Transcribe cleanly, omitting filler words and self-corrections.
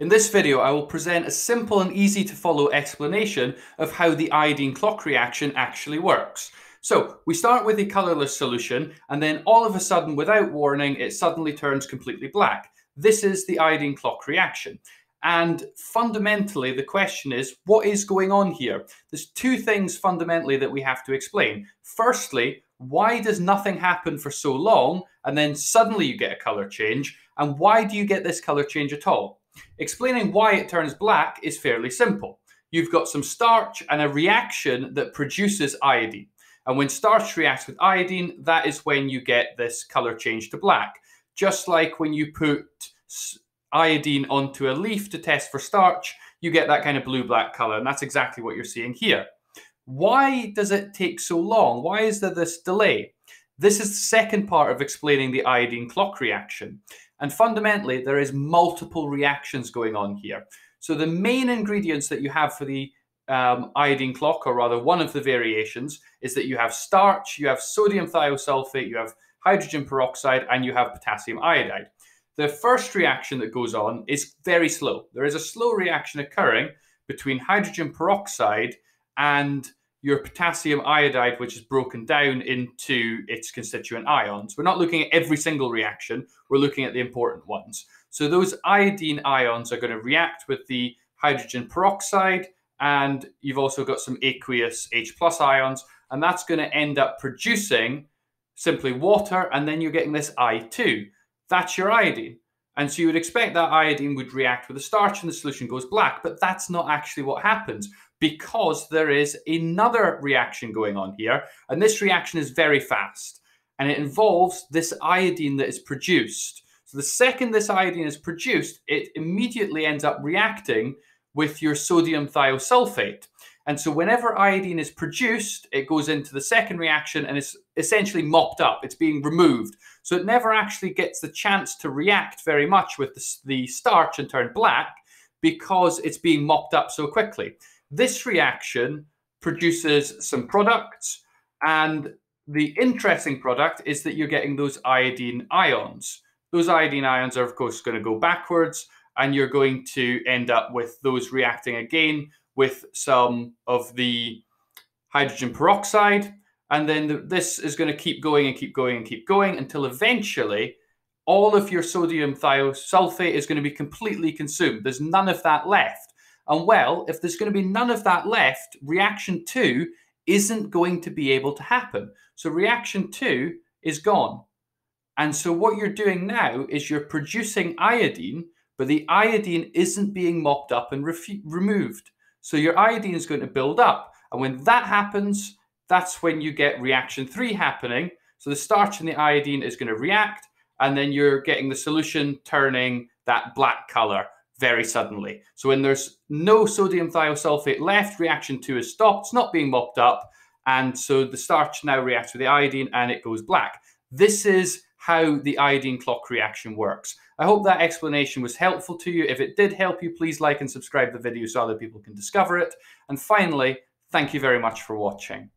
In this video, I will present a simple and easy to follow explanation of how the iodine clock reaction actually works. So we start with a colorless solution, and then all of a sudden, without warning, it suddenly turns completely black. This is the iodine clock reaction. And fundamentally, the question is, what is going on here? There's two things fundamentally that we have to explain. Firstly, why does nothing happen for so long, and then suddenly you get a color change? And why do you get this color change at all? Explaining why it turns black is fairly simple. You've got some starch and a reaction that produces iodine. And when starch reacts with iodine, that is when you get this color change to black. Just like when you put iodine onto a leaf to test for starch, you get that kind of blue-black color, and that's exactly what you're seeing here. Why does it take so long? Why is there this delay? This is the second part of explaining the iodine clock reaction. And fundamentally, there is multiple reactions going on here. So the main ingredients that you have for the iodine clock, or rather one of the variations, is that you have starch, you have sodium thiosulfate, you have hydrogen peroxide, and you have potassium iodide. The first reaction that goes on is very slow. There is a slow reaction occurring between hydrogen peroxide and your potassium iodide, which is broken down into its constituent ions. We're not looking at every single reaction, we're looking at the important ones. So those iodine ions are going to react with the hydrogen peroxide, and you've also got some aqueous H+ ions, and that's going to end up producing simply water, and then you're getting this I2. That's your iodine. And so you would expect that iodine would react with the starch and the solution goes black, but that's not actually what happens, because there is another reaction going on here, and this reaction is very fast, and it involves this iodine that is produced. So the second this iodine is produced, it immediately ends up reacting with your sodium thiosulfate. And so whenever iodine is produced, it goes into the second reaction and it's essentially mopped up, it's being removed. So it never actually gets the chance to react very much with the starch and turn black, because it's being mopped up so quickly. This reaction produces some products, and the interesting product is that you're getting those iodine ions. Those iodine ions are, of course, going to go backwards, and you're going to end up with those reacting again with some of the hydrogen peroxide. And then this is going to keep going and keep going and keep going until eventually all of your sodium thiosulfate is going to be completely consumed. There's none of that left. And well, if there's going to be none of that left, reaction 2 isn't going to be able to happen. So reaction 2 is gone. And so what you're doing now is you're producing iodine, but the iodine isn't being mopped up and removed. So your iodine is going to build up. And when that happens, that's when you get reaction 3 happening. So the starch and the iodine is going to react, and then you're getting the solution turning that black color very suddenly. So when there's no sodium thiosulfate left, reaction 2 is stopped, it's not being mopped up, and so the starch now reacts with the iodine and it goes black. This is how the iodine clock reaction works. I hope that explanation was helpful to you. If it did help you, please like and subscribe the video so other people can discover it. And finally, thank you very much for watching.